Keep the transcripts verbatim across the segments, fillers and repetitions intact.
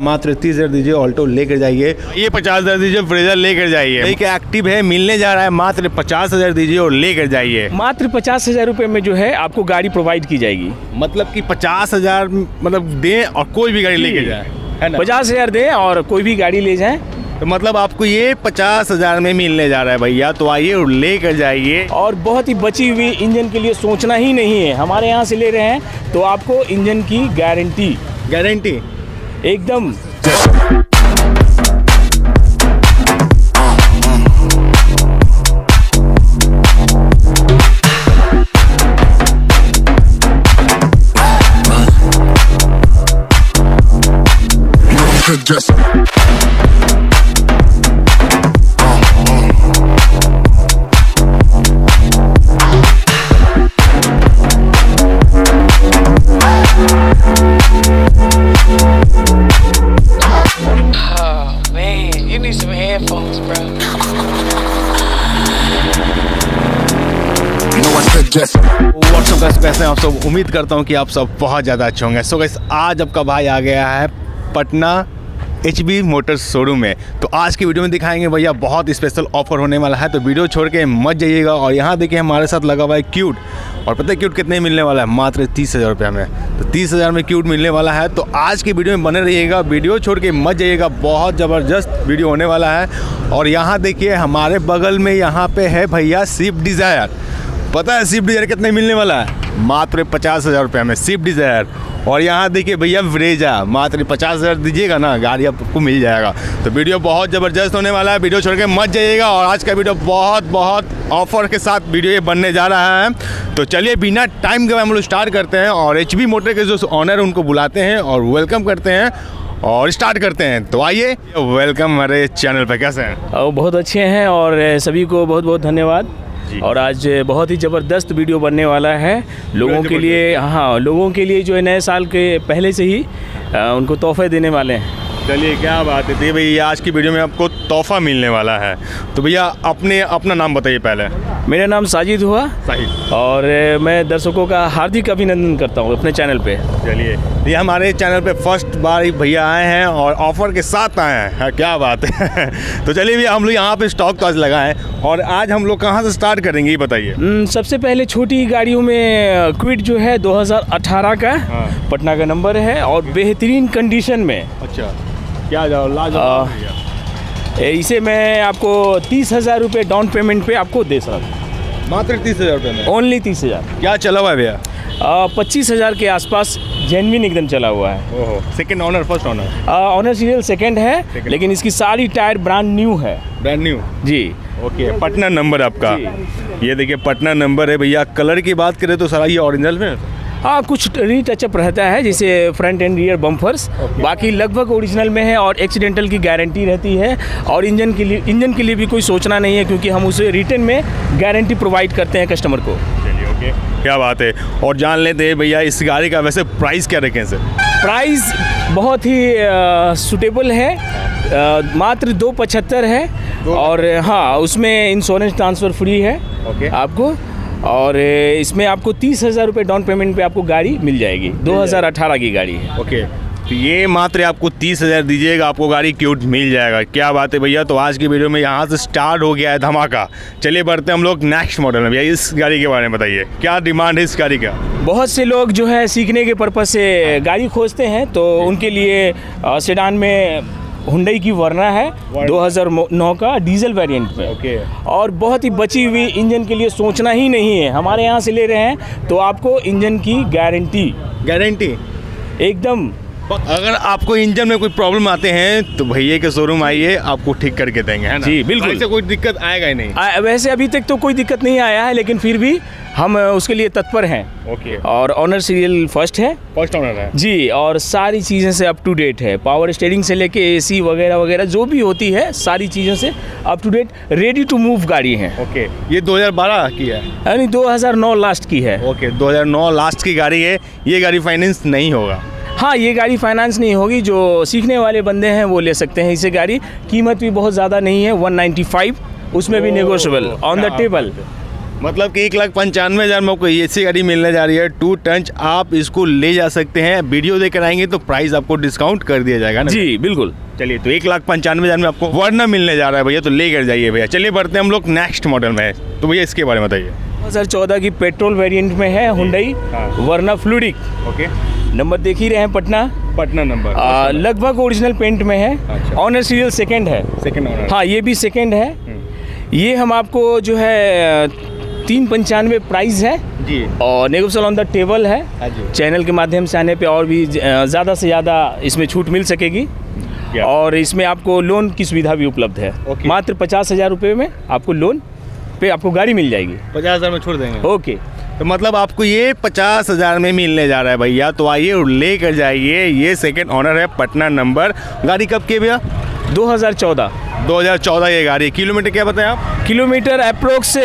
मात्र तीस हजार दीजिए, ऑल्टो लेकर जाइए। ये पचास हजार दीजिए, ब्रेजा लेकर जाइए। एक एक्टिव है मिलने जा रहा है, मात्र पचास हजार दीजिए और लेकर जाइए। मात्र पचास हजार रुपये में जो है आपको गाड़ी प्रोवाइड की जाएगी, मतलब कि पचास हजार मतलब दें और कोई भी गाड़ी लेके जाए, है ना। पचास हजार दें और कोई भी गाड़ी ले जाए, तो मतलब आपको ये पचास हजार में मिलने जा रहा है भैया, तो आइए और लेकर जाइए। और बहुत ही बची हुई इंजन के लिए सोचना ही नहीं है, हमारे यहाँ से ले रहे हैं तो आपको इंजन की गारंटी, गारंटी एकदम। व्हाट्सअप का स्पेस में आप सब, उम्मीद करता हूँ कि आप सब बहुत ज़्यादा अच्छे होंगे। सो गाइस, आज आपका भाई आ गया है Patna H B motors showroom में, तो आज की वीडियो में दिखाएंगे भैया बहुत स्पेशल ऑफर होने वाला है, तो वीडियो छोड़ के मत जाइएगा। और यहाँ देखिए हमारे साथ लगा हुआ है क्यूट, और पता है क्यूट कितने मिलने वाला है, मात्र तीस हज़ार रुपये में, तो तीस हज़ार में क्यूट मिलने वाला है। तो आज की वीडियो में बने रहिएगा, वीडियो छोड़ के मत जाइएगा, बहुत ज़बरदस्त वीडियो होने वाला है। और यहाँ देखिए हमारे बगल में यहाँ पर है भैया स्विफ्ट डिज़ायर, पता है स्विफ्ट डिज़ायर कितने मिलने वाला है, मात्र पचास हज़ार रुपये में स्विफ्ट डिज़ायर। और यहाँ देखिए भैया ब्रेजा, मात्र पचास हज़ार दीजिएगा ना, गाड़ी आपको मिल जाएगा। तो वीडियो बहुत ज़बरदस्त होने वाला है, वीडियो छोड़ के मत जाइएगा। और आज का वीडियो बहुत बहुत ऑफर के साथ वीडियो ये बनने जा रहा है, तो चलिए बिना टाइम के हम लोग स्टार्ट करते हैं और एच बी मोटर के जो ऑनर है उनको बुलाते हैं और वेलकम करते हैं और स्टार्ट करते हैं। तो आइए, वेलकम हमारे चैनल पर, कैसे हैं? बहुत अच्छे हैं और सभी को बहुत बहुत धन्यवाद। और आज बहुत ही ज़बरदस्त वीडियो बनने वाला है लोगों के लिए, हाँ लोगों के लिए जो है नए साल के पहले से ही आ, उनको तोहफे देने वाले हैं। चलिए, क्या बात है। तो भैया आज की वीडियो में आपको तोहफा मिलने वाला है, तो भैया अपने अपना नाम बताइए पहले। मेरा नाम साजिद हुआ, साजिद, और मैं दर्शकों का हार्दिक अभिनंदन करता हूँ अपने चैनल पे। चलिए, ये हमारे चैनल पे फर्स्ट बार भैया आए हैं और ऑफ़र के साथ आए हैं, क्या बात है। तो चलिए भैया, हम लोग यहाँ पे स्टॉक तो आज लगाए, और आज हम लोग कहाँ से स्टार्ट करेंगे ये बताइए। सबसे पहले छोटी गाड़ियों में क्विड जो है दो हज़ार अठारह का, हाँ। पटना का नंबर है और बेहतरीन कंडीशन में, अच्छा क्या लाजवाब, इसे मैं आपको तीस हज़ार रुपये डाउन पेमेंट पे आपको दे सकता हूँ, मात्र तीस हज़ार रुपये में, ओनली तीस हज़ार। क्या चला हुआ है भैया? पच्चीस हज़ार के आसपास जेनविन एकदम चला हुआ है। ओहो, second owner, first owner owner serial second है second. लेकिन इसकी सारी टायर ब्रांड न्यू है, ब्रांड न्यू जी। ओके, पटना नंबर आपका, ये देखिए पटना नंबर है भैया। कलर की बात करें तो सारा ये ऑरिजिनल में, हाँ कुछ रीटचअप रहता है जैसे फ्रंट एंड रियर बम्पर्स, बाकी लगभग ओरिजिनल में है और एक्सीडेंटल की गारंटी रहती है। और इंजन के लिए, इंजन के लिए भी कोई सोचना नहीं है क्योंकि हम उसे रिटर्न में गारंटी प्रोवाइड करते हैं कस्टमर को। चलिए, ओके, क्या बात है। और जान लेते हैं भैया इस गाड़ी का वैसे प्राइस क्या रखें सर? प्राइस बहुत ही सूटेबल है, आ, मात्र दो पचहत्तर है, और हाँ उसमें इंश्योरेंस ट्रांसफ़र फ्री है आपको, और इसमें आपको तीस हज़ार रुपये डाउन पेमेंट पे आपको गाड़ी मिल जाएगी, दो हज़ार अठारह की गाड़ी है। ओके, तो ये मात्र आपको तीस हज़ार दीजिएगा, आपको गाड़ी क्यूट मिल जाएगा, क्या बात है भैया। तो आज की वीडियो में यहाँ से स्टार्ट हो गया है धमाका। चलिए बढ़ते हैं हम लोग नेक्स्ट मॉडल में। भैया इस गाड़ी के बारे में बताइए, क्या डिमांड है इस गाड़ी का? बहुत से लोग जो है सीखने के पर्पज़ से गाड़ी खोजते हैं, तो उनके लिए सेडान में हुंडई की वर्ना है दो हज़ार नौ का डीजल वेरिएंट में, ओके। और बहुत ही बची हुई इंजन के लिए सोचना ही नहीं है, हमारे यहाँ से ले रहे हैं तो आपको इंजन की गारंटी, गारंटी एकदम। अगर आपको इंजन में कोई प्रॉब्लम आते हैं तो भैया के शोरूम आइए, आपको ठीक करके देंगे, है ना जी, बिल्कुल। वैसे कोई दिक्कत आएगा ही नहीं, आ, वैसे अभी तक तो कोई दिक्कत नहीं आया है, लेकिन फिर भी हम उसके लिए तत्पर हैं, ओके। और ऑनर सीरियल फर्स्ट है, फर्स्ट ऑनर है जी, और सारी चीज़ें से अप टू डेट है, पावर स्टीयरिंग से लेके एसी वगैरह वगैरह जो भी होती है सारी चीज़ों से up to date, ready to move गाड़ी है, ओके। ये दो हज़ार बारह की है, यानी दो हज़ार नौ लास्ट की है, ओके, दो हज़ार नौ लास्ट की गाड़ी है। ये गाड़ी फाइनेंस नहीं होगा? हाँ, ये गाड़ी फाइनेंस नहीं होगी, जो सीखने वाले बंदे हैं वो ले सकते हैं इसे। गाड़ी कीमत भी बहुत ज़्यादा नहीं है, वन नाइन्टी फाइव, उसमें भी नेगोशिएबल ऑन द टेबल, मतलब कि एक लाख पंचानवे हज़ार में आपको ऐसी गाड़ी मिलने जा रही है टू टंच। आप इसको ले जा सकते हैं, वीडियो देकर आएंगे तो प्राइस आपको डिस्काउंट कर दिया जाएगा ना? जी बिल्कुल। चलिए, तो एक लाख पंचानवे हज़ार में आपको वर्ना मिलने जा रहा है भैया, तो लेकर जाइए भैया। चलिए बढ़ते हैं हम लोग नेक्स्ट मॉडल में, तो भैया इसके बारे में बताइए। दो हज़ार चौदह की पेट्रोल वेरिएंट में है Hyundai Verna fluidic. Okay, number देख ही रहे हैं पटना, पटना नंबर, लगभग ओरिजिनल पेंट में है। ऑनर सीरियल सेकंड है, सेकंड ऑनर। हाँ, ये भी सेकंड है। ये हम आपको जो है तीन पंचानवे प्राइस है जी, और नेगोशिएबल ऑन द टेबल है। चैनल के माध्यम से आने पे और भी ज़्यादा से ज़्यादा इसमें छूट मिल सकेगी, और इसमें आपको लोन की सुविधा भी उपलब्ध है। मात्र पचास हज़ार रुपये में आपको लोन पे आपको गाड़ी मिल जाएगी, पचास हज़ार में छोड़ देंगे। ओके, तो मतलब आपको ये पचास हज़ार में मिलने जा रहा है भैया, तो आइए और ले कर जाइए। ये सेकंड ऑनर है, पटना नंबर। गाड़ी कब की भैया? दो हज़ार चौदह ये गाड़ी। किलोमीटर क्या बताएं आप? किलोमीटर अप्रोक्स से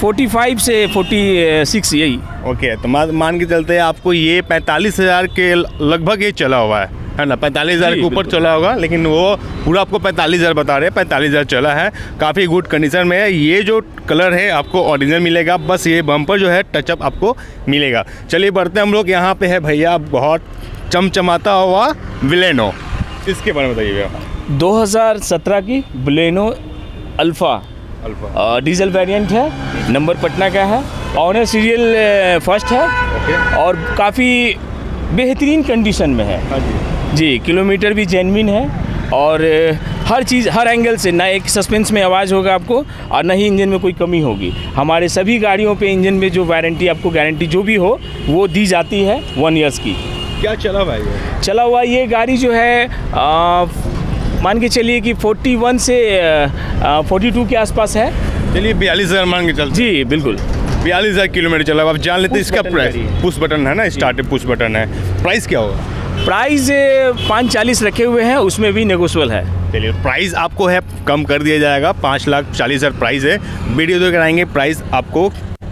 पैंतालीस से छियालीस यही। ओके, तो मान के चलते हैं आपको ये पैंतालीस हज़ार के लगभग ये चला हुआ है, है ना? पैंतालीस हज़ार के ऊपर चला होगा, लेकिन वो पूरा आपको पैंतालीस हज़ार बता रहे हैं। पैंतालीस हज़ार चला है, काफ़ी गुड कंडीशन में है। ये जो कलर है आपको ओरिजिनल मिलेगा, बस ये बम्पर जो है टचअप आपको मिलेगा। चलिए बढ़ते हैं हम लोग। यहाँ पे है भैया बहुत चमचमाता हुआ बिलेनो, इसके बारे में बताइए भैया। दो हज़ार सत्रह की Baleno Alpha, Alpha diesel variant है, नंबर पटना का है, ऑनर सीरियल फर्स्ट है, और काफ़ी बेहतरीन कंडीशन में है जी। किलोमीटर भी जेन्युइन है, और हर चीज़ हर एंगल से, ना एक सस्पेंस में आवाज़ होगा आपको, और ना ही इंजन में कोई कमी होगी। हमारे सभी गाड़ियों पे इंजन में जो वारंटी आपको गारंटी जो भी हो वो दी जाती है वन ईयर्स की। क्या चला हुआ है? चला हुआ ये गाड़ी जो है मान के चलिए कि इकतालीस से बयालीस के आसपास है। चलिए बयालीस हज़ार मान के चलते जी, बिल्कुल बयालीस हज़ार किलोमीटर चला हुआ। आप जान लेते हैं इसका प्राइस। पुश बटन है ना, स्टार्ट पुश बटन है। प्राइस क्या होगा? प्राइस पाँच चालीस रखे हुए हैं, उसमें भी नेगोशिएबल है। चलिए, प्राइस आपको है कम कर दिया जाएगा, पाँच लाख चालीस हज़ार प्राइस है। वीडियो देकर आएंगे, प्राइस आपको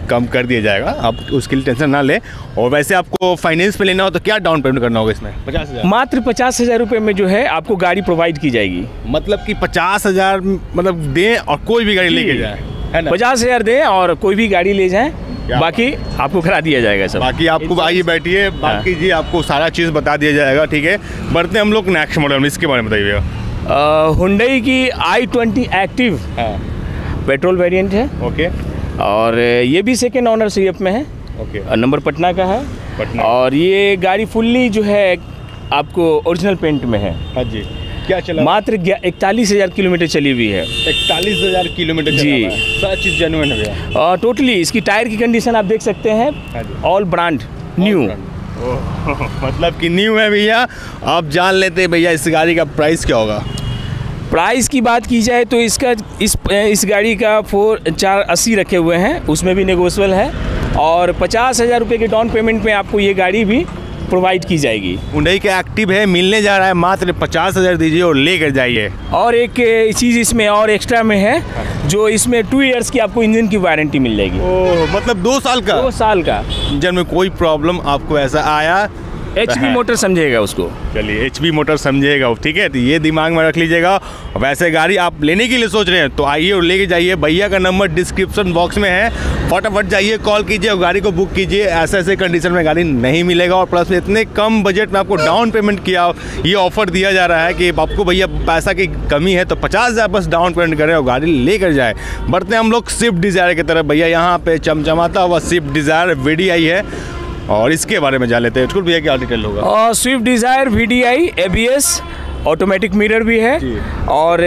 कम कर दिया जाएगा, आप उसके लिए टेंशन ना लें। और वैसे आपको फाइनेंस पे लेना हो तो क्या डाउन पेमेंट करना होगा इसमें? पचास हज़ार, मात्र पचास हज़ार रुपये में जो है आपको गाड़ी प्रोवाइड की जाएगी। मतलब कि पचास हज़ार मतलब दें और कोई भी गाड़ी लेके जाए, है ना? पचास हज़ार दें और कोई भी गाड़ी ले जाएँ, बाकी आपको करा दिया जाएगा सब। बाकी आपको आइए बैठिए, बाकी जी आपको सारा चीज़ बता दिया जाएगा। ठीक है, बढ़ते हैं हम लोग नेक्स्ट मॉडल में, इसके बारे में बताइए। हुंडई की I twenty active petrol variant है। ओके, और ये भी सेकंड ऑनर सीरीज में है। ओके, नंबर पटना का है, पटना। और ये गाड़ी फुल्ली जो है आपको ओरिजिनल पेंट में है। हाँ जी, क्या चला? मात्र इकतालीस हज़ार किलोमीटर चली हुई है। इकतालीस हज़ार किलोमीटर जी, सारा चीज़ जेन्युइन है। और टोटली इसकी टायर की कंडीशन आप देख सकते हैं, ऑल ब्रांड न्यू। मतलब कि न्यू है भैया। आप जान लेते हैं भैया इस गाड़ी का प्राइस क्या होगा? प्राइस की बात की जाए तो इसका इस इस गाड़ी का फोर चार अस्सी रखे हुए हैं, उसमें भी नेगोशिएबल है। और पचास हज़ार रुपये के डाउन पेमेंट में आपको ये गाड़ी भी प्रोवाइड की जाएगी। हुंडई का एक्टिव है, मिलने जा रहा है मात्र पचास हज़ार दीजिए और लेकर जाइए। और एक चीज़ इसमें और एक्स्ट्रा में है, जो इसमें टू इयर्स की आपको इंजन की वारंटी मिल जाएगी। ओह, मतलब दो साल का? दो साल का। इंजन में कोई प्रॉब्लम आपको ऐसा आया, एच बी मोटर समझेगा उसको। चलिए, एच बी मोटर समझेगा, ठीक है? तो ये दिमाग में रख लीजिएगा। वैसे गाड़ी आप लेने के लिए सोच रहे हैं तो आइए और लेके जाइए। भैया का नंबर डिस्क्रिप्शन बॉक्स में है, फटाफट जाइए, कॉल कीजिए और गाड़ी को बुक कीजिए। ऐसे ऐसे कंडीशन में गाड़ी नहीं मिलेगा, और प्लस इतने कम बजट में आपको डाउन पेमेंट किया, ये ऑफर दिया जा रहा है कि आपको भैया पैसा की कमी है तो पचास हज़ार बस डाउन पेमेंट करें और गाड़ी लेकर जाए। बढ़ते हैं हम लोग स्विफ्ट डिज़ायर की तरफ। भैया यहाँ पे चमचमाता हुआ Swift Dzire V D I है, और इसके बारे में जान लेते हैं। बिल्कुल भैया क्या डिटेल होगा? और Swift Dzire V D I A B S automatic mirror भी है, और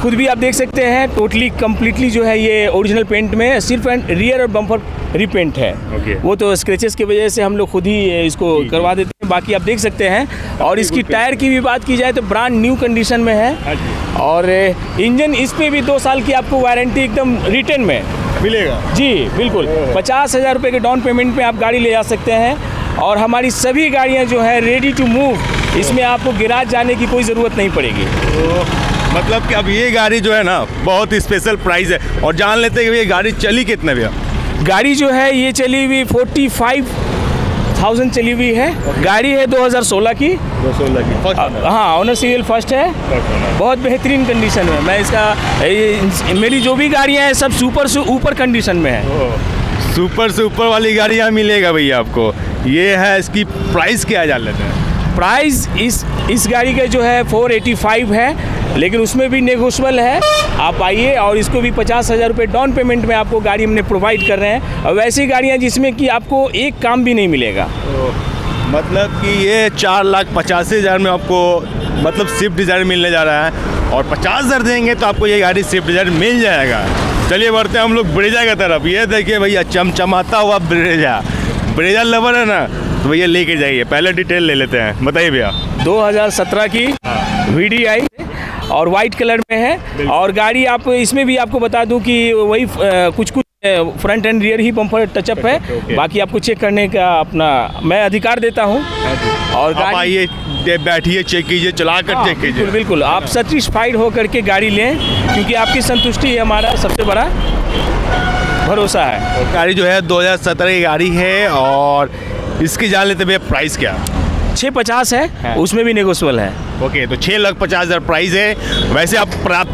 ख़ुद भी आप देख सकते हैं। टोटली कम्प्लीटली जो है ये ओरिजिनल पेंट में, सिर्फ एंड रियर और बम्पर रिपेंट है। okay. वो तो स्क्रेचेस की वजह से हम लोग खुद ही इसको करवा देते हैं, बाकी आप देख सकते हैं। और इसकी टायर की भी बात की जाए तो ब्रांड न्यू कंडीशन में है, और इंजन इस पर भी दो साल की आपको वारंटी एकदम रिटर्न में मिलेगा जी, बिल्कुल। पचास हज़ार रुपये के डाउन पेमेंट पे आप गाड़ी ले जा सकते हैं, और हमारी सभी गाड़ियां जो है रेडी टू मूव, इसमें आपको गैराज जाने की कोई ज़रूरत नहीं पड़ेगी। मतलब कि अब ये गाड़ी जो है ना बहुत स्पेशल प्राइस है। और जान लेते हैं कि ये गाड़ी चली कितना भैया? गाड़ी जो है ये चली हुई फोर्टी फाइव थाउजेंड चली हुई है। गाड़ी है दो हज़ार सोलह की, दो हज़ार सोलह की हाँ, ऑनर सीरियल फर्स्ट है। बहुत बेहतरीन कंडीशन में मैं इसका, मेरी जो भी गाड़ियाँ हैं सब सुपर सुपर कंडीशन में है। सुपर सुपर वाली गाड़ियाँ मिलेगा भैया आपको। ये है, इसकी प्राइस क्या जान लेते हैं। प्राइस इस इस गाड़ी का जो है चार सौ पचासी है, लेकिन उसमें भी नेगोशिएबल है। आप आइए और इसको भी पचास हज़ार रुपये डाउन पेमेंट में आपको गाड़ी हमने प्रोवाइड कर रहे हैं। और वैसी गाड़ियाँ जिसमें कि आपको एक काम भी नहीं मिलेगा। तो मतलब कि ये चार लाख पचासी हज़ार में आपको मतलब स्विफ्ट डिज़ायर मिलने जा रहा है, और पचास हज़ार देंगे तो आपको ये गाड़ी स्विफ्ट डिज़ायर मिल जाएगा। चलिए बढ़ते हैं हम लोग ब्रेजा की तरफ। ये देखिए भैया चमचमाता हुआ ब्रेजा, ब्रेजा लवर है ना, तो भैया लेके जाइए। पहले डिटेल ले लेते हैं, बताइए भैया। दो हज़ार सत्रह की वीडीआई और वाइट कलर में है। और गाड़ी आप इसमें भी आपको बता दूं कि वही कुछ कुछ फ्रंट एंड रियर ही बम्पर टचअप है, बाकी आपको चेक करने का अपना मैं अधिकार देता हूं। और गाड़ी आइए बैठिए, चेक कीजिए, चला कर चेक कीजिए। बिल्कुल, बिल्कुल आप सेटिस्फाइड होकर के गाड़ी लें, क्योंकि आपकी संतुष्टि हमारा सबसे बड़ा भरोसा है। गाड़ी जो है दो हज़ार सत्रह की गाड़ी है, और इसकी जान लेते भैया प्राइस क्या। छः पचास है, है उसमें भी नेगोशिएबल है। ओके, तो छः लाख पचास हज़ार प्राइस है। वैसे आप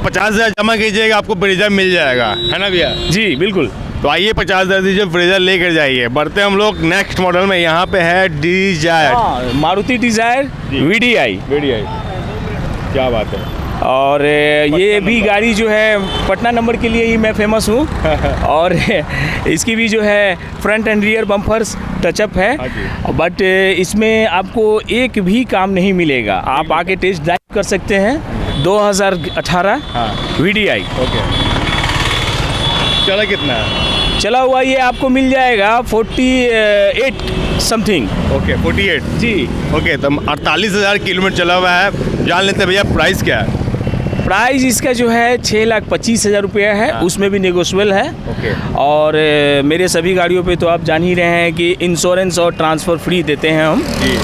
पचास हज़ार जमा कीजिएगा आपको ब्रेजा मिल जाएगा, है ना भैया। जी बिल्कुल, तो आइए पचास हज़ार दीजिए, ब्रेजा लेकर जाइए। बढ़ते हम लोग नेक्स्ट मॉडल में। यहाँ पे है Dzire, Maruti Dzire VDI. VDI क्या बात है। और ये भी गाड़ी जो है पटना नंबर के लिए ही मैं फेमस हूँ। और इसकी भी जो है front and rear bumpers touch up है, बट इसमें आपको एक भी काम नहीं मिलेगा। आप आके टेस्ट ड्राइव कर सकते हैं। दो हज़ार अठारह वीडीआई। ओके, चला कितना है? चला हुआ ये आपको मिल जाएगा अड़तालीस समथिंग। ओके, अड़तालीस जी। ओके, तो अड़तालीस हज़ार किलोमीटर चला हुआ है। जान लेते हैं भैया प्राइस क्या है। प्राइस इसका जो है छः लाख पच्चीस हज़ार रुपया है, उसमें भी नेगोशिएबल है। ओके, और मेरे सभी गाड़ियों पे तो आप जान ही रहे हैं कि इंश्योरेंस और ट्रांसफ़र फ्री देते हैं हम जी।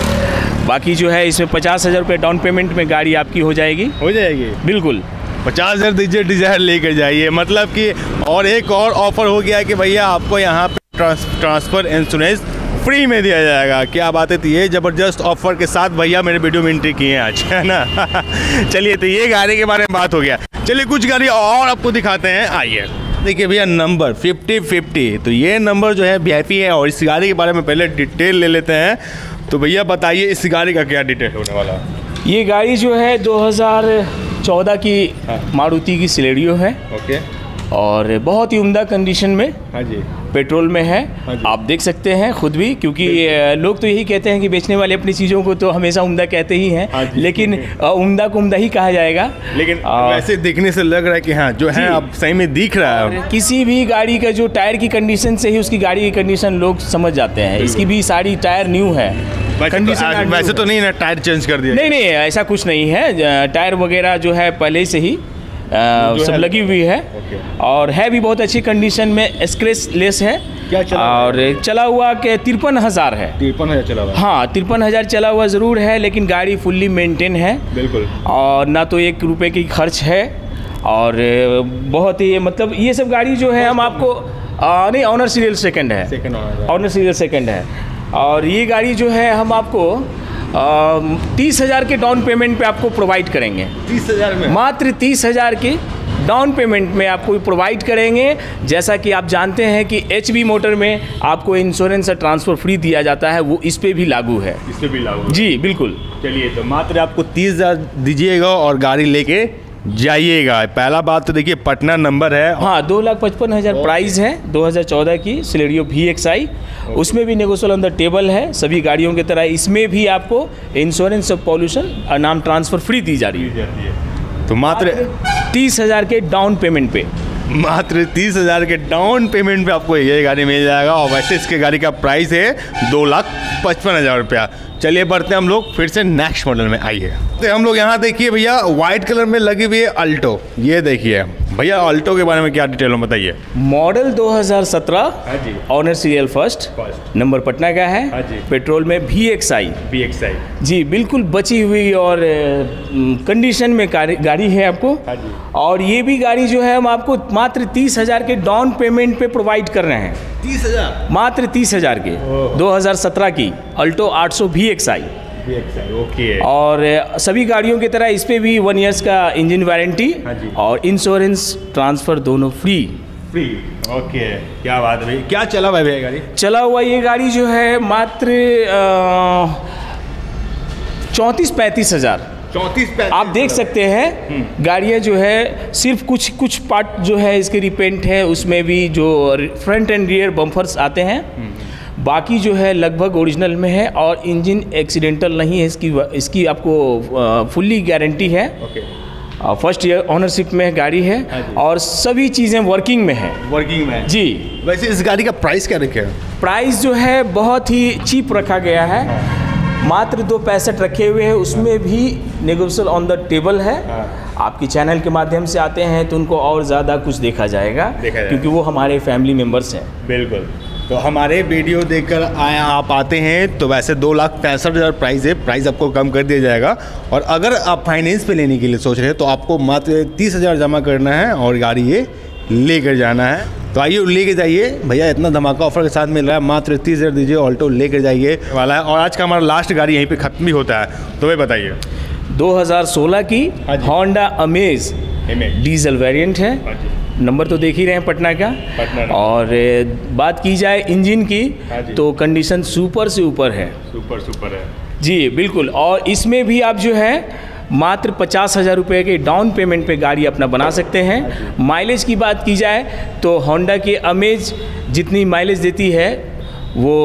बाकी जो है इसमें पचास हज़ार रुपये डाउन पेमेंट में गाड़ी आपकी हो जाएगी। हो जाएगी, बिल्कुल। पचास हज़ार दीजिए, डिज़ायर लेकर जाइए। मतलब कि और एक और ऑफ़र हो गया कि भैया आपको यहाँ पर ट्रांसफ़र इंश्योरेंस फ्री में दिया जाएगा। क्या बात है। तो ये ज़बरदस्त ऑफर के साथ भैया मेरे वीडियो में एंट्री किए हैं आज, है ना। चलिए, तो ये गाड़ी के बारे में बात हो गया। चलिए कुछ गाड़ी और आपको दिखाते हैं, आइए। देखिए भैया नंबर फिफ्टी फिफ्टी, तो ये नंबर जो है वीआईपी है। और इस गाड़ी के बारे में पहले डिटेल ले लेते हैं। तो भैया बताइए इस गाड़ी का क्या डिटेल होने वाला है। ये गाड़ी जो है दो हज़ार चौदह की मारुति की सिलेरियो है। ओके, और बहुत ही उम्दा कंडीशन में, हाँ जी, पेट्रोल में है। हाँ, आप देख सकते हैं खुद भी, क्योंकि लोग तो यही कहते हैं कि बेचने वाले अपनी चीज़ों को तो हमेशा उम्दा कहते ही हैं। हाँ, लेकिन उम्दा को उम्दा ही कहा जाएगा। लेकिन आ, वैसे देखने से लग रहा है कि हाँ जो है आप सही में दिख रहा है। किसी भी गाड़ी का जो टायर की कंडीशन से ही उसकी गाड़ी की कंडीशन लोग समझ जाते हैं। इसकी भी सारी टायर न्यू है। कंडीशन वैसे तो नहीं ना, टायर चेंज कर दिया? नहीं नहीं, ऐसा कुछ नहीं है। टायर वगैरह जो है पहले से ही आ, सब लगी हुई है। और है भी बहुत अच्छी कंडीशन में, स्क्रैच लेस है। क्या चला और है? चला हुआ के तिरपन हज़ार है। तिरपन हज़ार चला हुआ, हाँ, तिरपन हज़ार चला हुआ ज़रूर है, लेकिन गाड़ी फुल्ली मेंटेन है। बिल्कुल, और ना तो एक रुपए की खर्च है। और बहुत ही मतलब ये सब गाड़ी जो है हम आपको आ, नहीं, ऑनर सीरियल सेकंड है, ऑनर सीरियल सेकंड है। और ये गाड़ी जो है हम आपको तीस हज़ार के डाउन पेमेंट पे आपको प्रोवाइड करेंगे। तीस हज़ार में, मात्र तीस हज़ार के डाउन पेमेंट में आपको प्रोवाइड करेंगे। जैसा कि आप जानते हैं कि एच बी मोटर में आपको इंश्योरेंस और ट्रांसफ़र फ्री दिया जाता है, वो इस पे भी लागू है। इस पे भी लागू, जी बिल्कुल। चलिए, तो मात्र आपको तीस हज़ार दीजिएगा और गाड़ी लेके जाइएगा। पहला बात तो देखिए पटना नंबर है। हाँ, दो लाख पचपन हज़ार प्राइस है। दो हज़ार चौदह की सिलेरियो वी एक्स आई, उसमें भी नेगोशिएबल ऑन द टेबल है। सभी गाड़ियों की तरह इसमें भी आपको इंश्योरेंस ऑफ पॉल्यूशन और नाम ट्रांसफ़र फ्री दी जा रही है। तो मात्र तीस हज़ार के डाउन पेमेंट पे, मात्र तीस हज़ार के डाउन पेमेंट पे आपको ये गाड़ी मिल जाएगा। और वैसे इसके गाड़ी का प्राइस है दो लाख पचपन हज़ार रुपया। चलिए बढ़ते हैं हम लोग फिर से नेक्स्ट मॉडल में, आइए। तो हम लोग यहाँ देखिए भैया वाइट कलर में लगी हुई है अल्टो। ये देखिए भैया ऑल्टो के बारे में क्या डिटेल में बताइए। मॉडल दो हज़ार सत्रह owner serial first, number Patna का है, पेट्रोल में भी एक्स आई भी एक्स आई जी, बिल्कुल बची हुई और कंडीशन में गाड़ी है आपको। और ये भी गाड़ी जो है हम आपको मात्र तीस हज़ार के डाउन पेमेंट पे प्रोवाइड कर रहे हैं। तीस हज़ार मात्र तीस हज़ार के दो हज़ार सत्रह की अल्टो आठ सौ भी एक्स आई। ओके। और सभी गाड़ियों की तरह इस पे भी वन ईयर्स का इंजन वारंटी और इंश्योरेंस ट्रांसफर दोनों फ्री। फ्री, ओके, क्या बात है भाई। क्या चला हुआ है गाड़ी? चला हुआ ये गाड़ी जो है मात्र चौंतीस पैंतीस हज़ार चौंतीस आप देख सकते हैं। गाड़ियाँ जो है सिर्फ कुछ कुछ पार्ट जो है इसके रिपेंट है, उसमें भी जो फ्रंट एंड रियर बम्फर्स आते हैं, बाकी जो है लगभग ओरिजिनल में है और इंजन एक्सीडेंटल नहीं है। इसकी इसकी आपको फुल्ली गारंटी है। ओके। फर्स्ट ईयर ऑनरशिप में गाड़ी है और सभी चीज़ें वर्किंग में है। वर्किंग में जी। वैसे इस गाड़ी का प्राइस क्या रखे? प्राइस जो है बहुत ही चीप रखा गया है, मात्र दो पैंसठ रखे हुए हैं। उसमें भी नेगोशिएबल ऑन द टेबल है। आपकी चैनल के माध्यम से आते हैं तो उनको और ज़्यादा कुछ देखा जाएगा, क्योंकि वो हमारे फैमिली मेम्बर्स हैं। बिल्कुल। तो हमारे वीडियो देखकर आए आप आते हैं तो वैसे दो लाख पैंसठ हज़ार प्राइस है, प्राइस आपको कम कर दिया जाएगा। और अगर आप फाइनेंस पे लेने के लिए सोच रहे हैं तो आपको मात्र तीस हज़ार जमा करना है और गाड़ी ये लेकर जाना है। तो आइए लेके जाइए भैया, इतना धमाका ऑफर के साथ मिल रहा है, मात्र तीस हज़ार दीजिए, ऑल्टो लेकर जाइए वाला है। और आज का हमारा लास्ट गाड़ी यहीं पर ख़त्म भी होता है, तो वे बताइए। दो हज़ार सोलह की होंडा अमेज डीजल वेरियंट है, नंबर तो देख ही रहे हैं पटना का। पटना। और बात की जाए इंजन की तो कंडीशन सुपर से ऊपर है। सुपर सुपर है जी, बिल्कुल। और इसमें भी आप जो है मात्र पचास हज़ार रुपये के डाउन पेमेंट पे गाड़ी अपना बना सकते हैं। माइलेज की बात की जाए तो होंडा के अमेज जितनी माइलेज देती है वो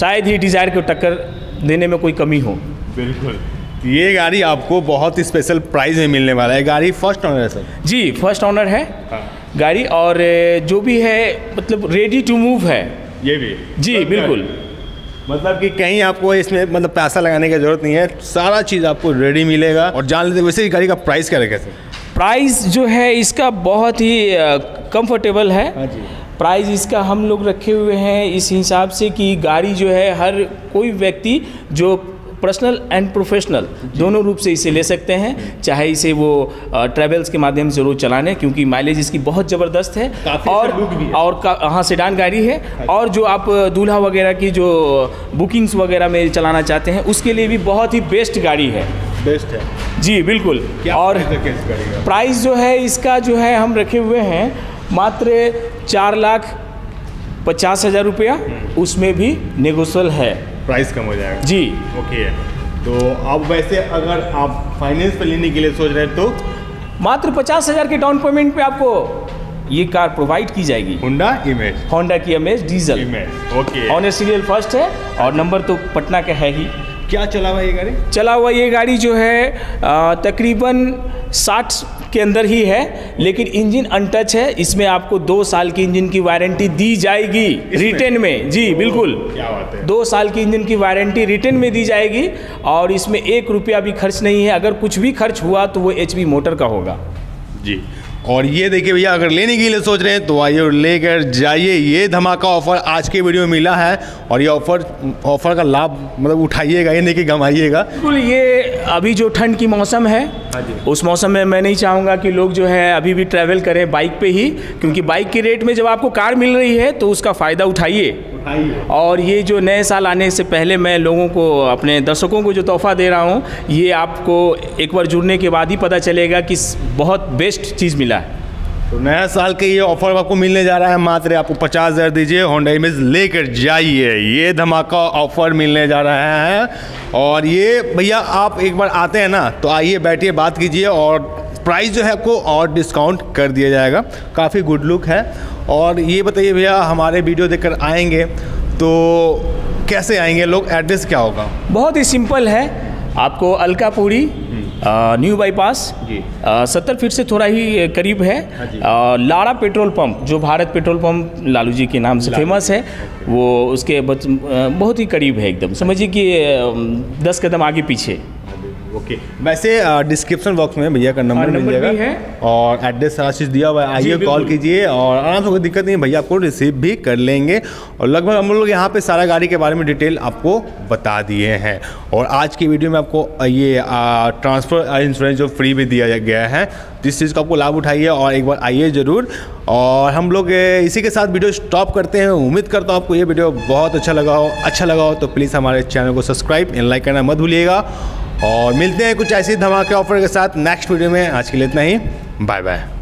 शायद ही डिज़ायर को टक्कर देने में कोई कमी हो। बिल्कुल। ये गाड़ी आपको बहुत स्पेशल प्राइस में मिलने वाला है। गाड़ी फर्स्ट ऑनर है सर? जी, फर्स्ट ऑनर है। हाँ। गाड़ी और जो भी है मतलब रेडी टू मूव है ये भी जी। बिल्कुल, मतलब कि कहीं आपको इसमें मतलब पैसा लगाने की जरूरत नहीं है, सारा चीज़ आपको रेडी मिलेगा। और जान लेते वैसे गाड़ी का प्राइस क्या रहेगा सर? प्राइस जो है इसका बहुत ही कम्फर्टेबल है। हाँ जी। प्राइस इसका हम लोग रखे हुए हैं इस हिसाब से कि गाड़ी जो है हर कोई व्यक्ति जो पर्सनल एंड प्रोफेशनल दोनों रूप से इसे ले सकते हैं, चाहे इसे वो ट्रेवल्स के माध्यम से रोज चलाने, क्योंकि माइलेज इसकी बहुत ज़बरदस्त है। और है। और हाँ, सेडान गाड़ी है। और जो आप दूल्हा वगैरह की जो बुकिंग्स वगैरह में चलाना चाहते हैं उसके लिए भी बहुत ही बेस्ट गाड़ी है। बेस्ट है जी, बिल्कुल। और प्राइस जो है इसका जो है हम रखे हुए हैं मात्र चार लाख पचास हज़ार रुपया, उसमें भी नेगोशिएबल है, प्राइस कम हो जाएगा जी। ओके। तो अब वैसे अगर आप फाइनेंस पे लेने के लिए सोच रहे हैं तो मात्र पचास हज़ार के डाउन पेमेंट पे आपको ये कार प्रोवाइड की जाएगी। होंडा इमेज, होंडा की Amaze diesel. Amaze, okay. Owner serial first है और नंबर तो पटना का है ही। क्या चला हुआ ये गाड़ी? चला हुआ ये गाड़ी जो है तकरीबन साठ के अंदर ही है, लेकिन इंजन अनटच है। इसमें आपको दो साल की इंजन की वारंटी दी जाएगी रिटर्न में जी। बिल्कुल, क्या बात है। दो साल की इंजन की वारंटी रिटर्न में दी जाएगी और इसमें एक रुपया भी खर्च नहीं है। अगर कुछ भी खर्च हुआ तो वो एच बी मोटर का होगा जी। और ये देखिए भैया, अगर लेने के लिए सोच रहे हैं तो आइए और लेकर जाइए। ये धमाका ऑफर आज के वीडियो में मिला है और ये ऑफर ऑफर का लाभ मतलब उठाइएगा, ये नहीं कि गंवाइएगा। बिल्कुल, ये अभी जो ठंड की मौसम है उस मौसम में मैं नहीं चाहूँगा कि लोग जो है अभी भी ट्रैवल करें बाइक पे ही, क्योंकि बाइक के रेट में जब आपको कार मिल रही है तो उसका फ़ायदा उठाइए। और ये जो नए साल आने से पहले मैं लोगों को, अपने दर्शकों को जो तोहफा दे रहा हूँ, ये आपको एक बार जुड़ने के बाद ही पता चलेगा कि बहुत बेस्ट चीज़ मिला है। तो नया साल के ये ऑफर आपको मिलने जा रहा है, मात्र आपको पचास हज़ार दीजिए, होंडा इमेज लेकर जाइए। ये धमाका ऑफर मिलने जा रहा है। और ये भैया आप एक बार आते हैं ना तो आइए, बैठिए, बात कीजिए और प्राइस जो है आपको और डिस्काउंट कर दिया जाएगा। काफ़ी गुड लुक है। और ये बताइए भैया, हमारे वीडियो देखकर आएंगे तो कैसे आएंगे लोग, एड्रेस क्या होगा? बहुत ही सिंपल है, आपको अलकापुरी न्यू बाईपास सत्तर फीट से थोड़ा ही करीब है, आ, लाड़ा पेट्रोल पंप, जो भारत पेट्रोल पंप लालू जी के नाम से फेमस है, वो उसके बहुत ही करीब है, एकदम समझिए कि दस कदम आगे पीछे। Okay okay. वैसे डिस्क्रिप्शन बॉक्स में भैया का नंबर मिल जाएगा और एड्रेस सारा चीज़ दिया हुआ है, आइए कॉल कीजिए और आराम से कोई दिक्कत नहीं है, भैया आपको रिसीव भी कर लेंगे। और लगभग हम लोग यहाँ पे सारा गाड़ी के बारे में डिटेल आपको बता दिए हैं। और आज की वीडियो में आपको ये ट्रांसफर इंश्योरेंस जो फ्री भी दिया गया है, इस चीज़ का आपको लाभ उठाइए और एक बार आइए ज़रूर। और हम लोग इसी के साथ वीडियो स्टॉप करते हैं। उम्मीद करता हूँ आपको ये वीडियो बहुत अच्छा लगा हो। अच्छा लगा हो तो प्लीज़ हमारे चैनल को सब्सक्राइब एंड लाइक करना मत भूलिएगा और मिलते हैं कुछ ऐसी धमाके ऑफर के साथ नेक्स्ट वीडियो में। आज के लिए इतना ही, बाय बाय।